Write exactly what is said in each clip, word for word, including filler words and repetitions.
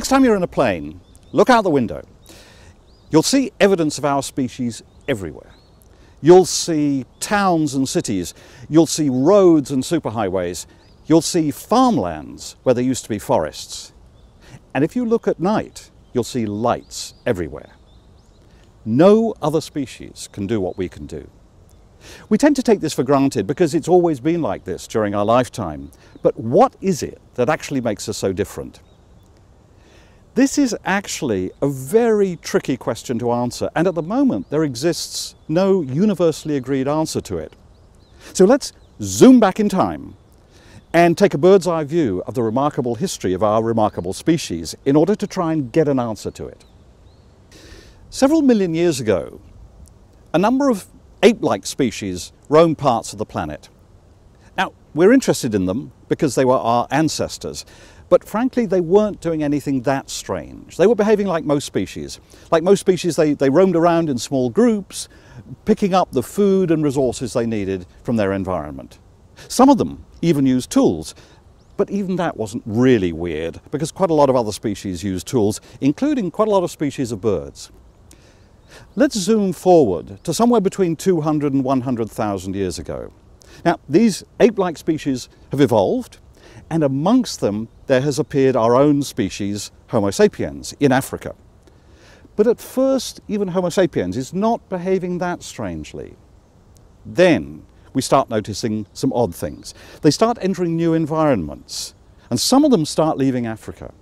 Next time you're in a plane, look out the window. You'll see evidence of our species everywhere. You'll see towns and cities. You'll see roads and superhighways. You'll see farmlands where there used to be forests. And if you look at night, you'll see lights everywhere. No other species can do what we can do. We tend to take this for granted because it's always been like this during our lifetime. But what is it that actually makes us so different? This is actually a very tricky question to answer, and at the moment there exists no universally agreed answer to it. So let's zoom back in time and take a bird's eye view of the remarkable history of our remarkable species in order to try and get an answer to it. Several million years ago, a number of ape-like species roamed parts of the planet. Now, we're interested in them because they were our ancestors, but frankly they weren't doing anything that strange. They were behaving like most species. Like most species, they, they roamed around in small groups, picking up the food and resources they needed from their environment. Some of them even used tools, but even that wasn't really weird because quite a lot of other species use tools, including quite a lot of species of birds. Let's zoom forward to somewhere between two hundred and one hundred thousand years ago. Now, these ape-like species have evolved, and amongst them there has appeared our own species, Homo sapiens, in Africa. But at first, even Homo sapiens is not behaving that strangely. Then we start noticing some odd things. They start entering new environments, and some of them start leaving Africa.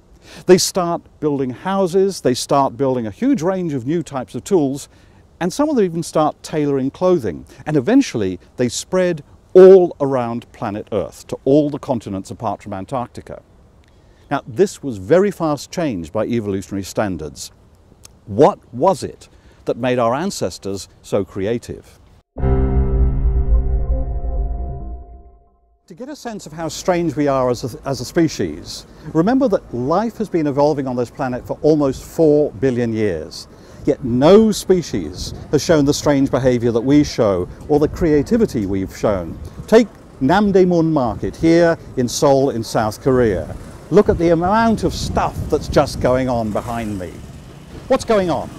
They start building houses, they start building a huge range of new types of tools, and some of them even start tailoring clothing. And eventually they spread all around planet Earth, to all the continents apart from Antarctica. Now, this was very fast changed by evolutionary standards. What was it that made our ancestors so creative? To get a sense of how strange we are as a, as a species, remember that life has been evolving on this planet for almost four billion years. Yet no species has shown the strange behavior that we show or the creativity we've shown. Take Namdaemun Market here in Seoul in South Korea. Look at the amount of stuff that's just going on behind me. What's going on?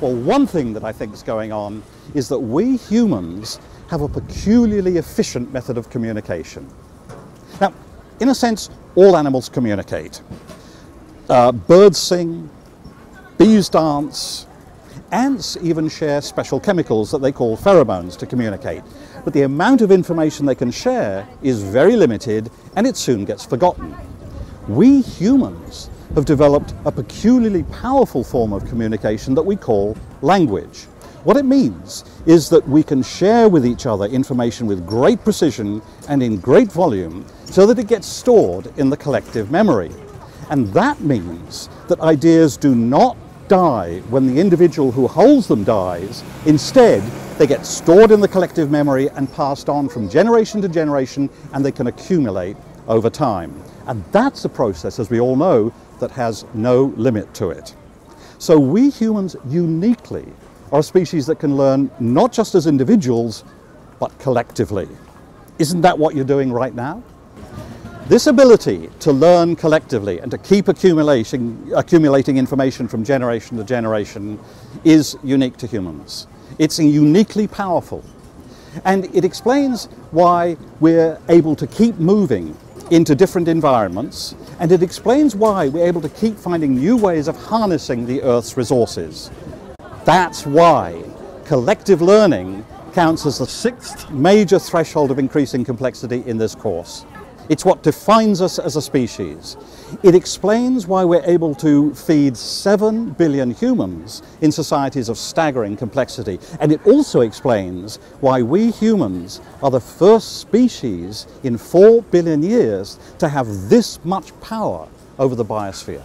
Well, one thing that I think is going on is that we humans have a peculiarly efficient method of communication. Now, in a sense, all animals communicate. Uh, birds sing, bees dance, ants even share special chemicals that they call pheromones to communicate. But the amount of information they can share is very limited, and it soon gets forgotten. We humans have developed a peculiarly powerful form of communication that we call language. What it means is that we can share with each other information with great precision and in great volume so that it gets stored in the collective memory. And that means that ideas do not die when the individual who holds them dies. Instead, they get stored in the collective memory and passed on from generation to generation, and they can accumulate over time. And that's a process, as we all know, that has no limit to it. So we humans uniquely are a species that can learn not just as individuals, but collectively. Isn't that what you're doing right now? This ability to learn collectively and to keep accumulating, accumulating information from generation to generation is unique to humans. It's uniquely powerful. And it explains why we're able to keep moving into different environments, and it explains why we're able to keep finding new ways of harnessing the Earth's resources. That's why collective learning counts as the sixth major threshold of increasing complexity in this course. It's what defines us as a species. It explains why we're able to feed seven billion humans in societies of staggering complexity. And it also explains why we humans are the first species in four billion years to have this much power over the biosphere.